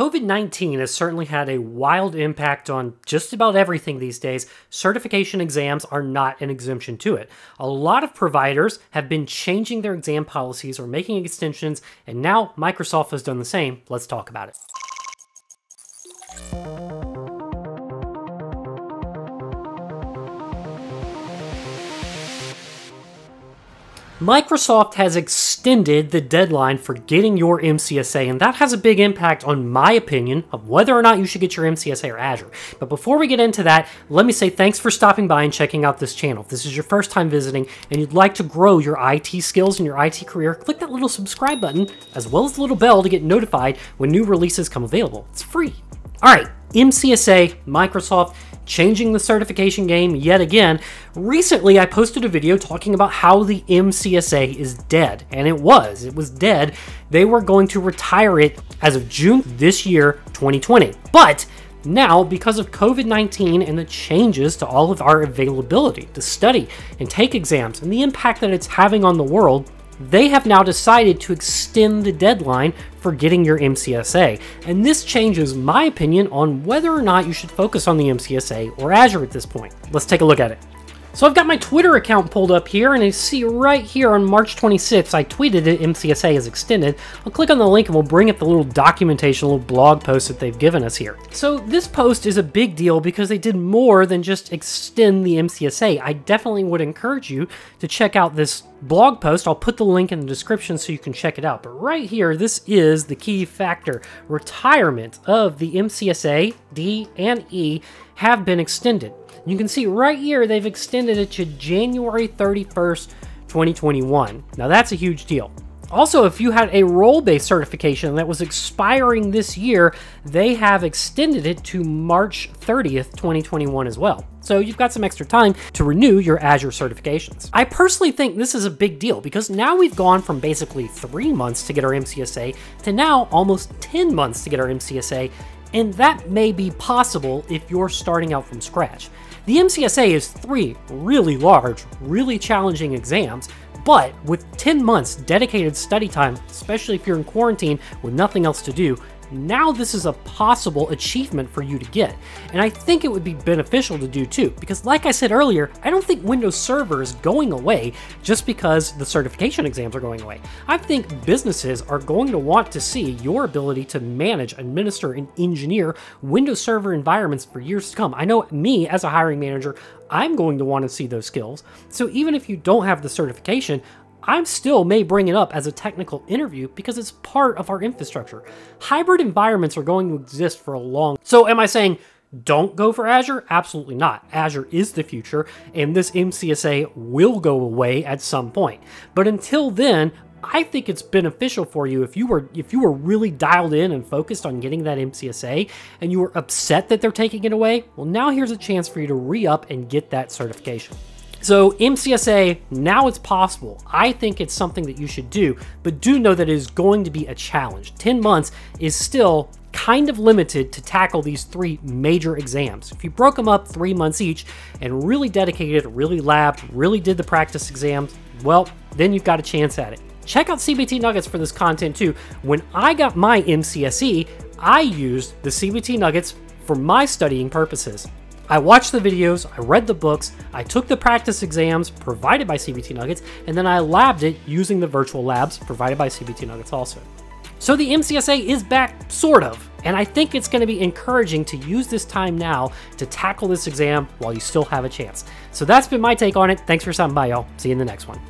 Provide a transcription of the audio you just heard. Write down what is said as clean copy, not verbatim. COVID-19 has certainly had a wild impact on just about everything these days. Certification exams are not an exemption to it. A lot of providers have been changing their exam policies or making extensions, and now Microsoft has done the same. Let's talk about it. Microsoft has extended the deadline for getting your MCSA, and that has a big impact on my opinion of whether or not you should get your MCSA or Azure. But before we get into that, let me say thanks for stopping by and checking out this channel. If this is your first time visiting and you'd like to grow your IT skills and your IT career, click that little subscribe button as well as the little bell to get notified when new releases come available. It's free. All right, MCSA, Microsoft, changing the certification game yet again. Recently, I posted a video talking about how the MCSA is dead, and it was dead. They were going to retire it as of June this year, 2020. But now, because of COVID-19 and the changes to all of our availability to study and take exams and the impact that it's having on the world, they have now decided to extend the deadline for getting your MCSA. And this changes my opinion on whether or not you should focus on the MCSA or Azure at this point. Let's take a look at it. So I've got my Twitter account pulled up here, and you see right here on March 26th, I tweeted that MCSA is extended. I'll click on the link and we'll bring up the little documentation, little blog post that they've given us here. So this post is a big deal because they did more than just extend the MCSA. I definitely would encourage you to check out this blog post. I'll put the link in the description so you can check it out. But right here, this is the key factor. Retirement of the MCSA, D and E have been extended. You can see right here, they've extended it to January 31st, 2021. Now that's a huge deal. Also, if you had a role-based certification that was expiring this year, they have extended it to March 30th, 2021 as well. So you've got some extra time to renew your Azure certifications. I personally think this is a big deal because now we've gone from basically 3 months to get our MCSA to now almost 10 months to get our MCSA. And that may be possible if you're starting out from scratch. The MCSA is 3 really large, really challenging exams, but with 10 months dedicated study time, especially if you're in quarantine with nothing else to do, now this is a possible achievement for you to get. And I think it would be beneficial to do too, because like I said earlier, I don't think Windows Server is going away just because the certification exams are going away. I think businesses are going to want to see your ability to manage, administer, and engineer Windows Server environments for years to come. I know me as a hiring manager, I'm going to want to see those skills. So even if you don't have the certification, I still may bring it up as a technical interview because it's part of our infrastructure. Hybrid environments are going to exist for a long time. So am I saying don't go for Azure? Absolutely not. Azure is the future, and this MCSA will go away at some point. But until then, I think it's beneficial for you if you were really dialed in and focused on getting that MCSA and you were upset that they're taking it away. Well, now here's a chance for you to re-up and get that certification. So MCSA, now it's possible. I think it's something that you should do, but do know that it is going to be a challenge. 10 months is still kind of limited to tackle these 3 major exams. If you broke them up 3 months each and really dedicated, really labbed, really did the practice exams, well, then you've got a chance at it. Check out CBT Nuggets for this content too. When I got my MCSE, I used the CBT Nuggets for my studying purposes. I watched the videos, I read the books, I took the practice exams provided by CBT Nuggets, and then I labbed it using the virtual labs provided by CBT Nuggets also. So the MCSA is back, sort of, and I think it's going to be encouraging to use this time now to tackle this exam while you still have a chance. So that's been my take on it. Thanks for stopping by, y'all. See you in the next one.